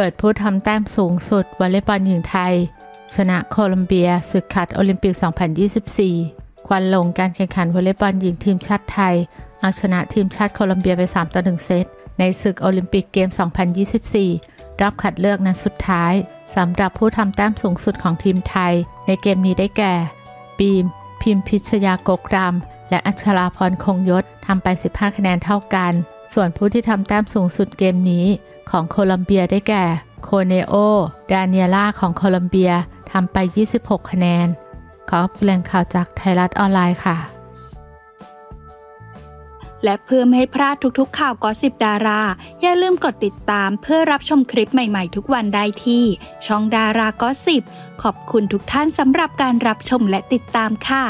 เปิดผู้ทำแต้มสูงสุดวอลเลย์บอลหญิงไทยชนะโคลอมเบียศึกขัดโอลิมปิก 2024 ควันหลงการแข่งขันวอลเลย์บอลหญิงทีมชาติไทยเอาชนะทีมชาติโคลอมเบียไป 3-1 เซตในศึกโอลิมปิกเกม 2024 รอบคัดเลือกนัดสุดท้ายสำหรับผู้ทำแต้มสูงสุดของทีมไทยในเกมนี้ได้แก่บีมพิมพิชยากกรามและอัชราพรคงยศทำไป15คะแนนเท่ากันส่วนผู้ที่ทำแต้มสูงสุดเกมนี้ของโคลอมเบียได้แก่โคเนโอดาเนียล่าของโคลอมเบียทำไป26คะแนนขอแหล่งข่าวจากไทยรัฐออนไลน์ค่ะและเพื่อไม่ให้พลาดทุกๆข่าวกอสซิปดาราอย่าลืมกดติดตามเพื่อรับชมคลิปใหม่ๆทุกวันได้ที่ช่องดารากอสซิปขอบคุณทุกท่านสำหรับการรับชมและติดตามค่ะ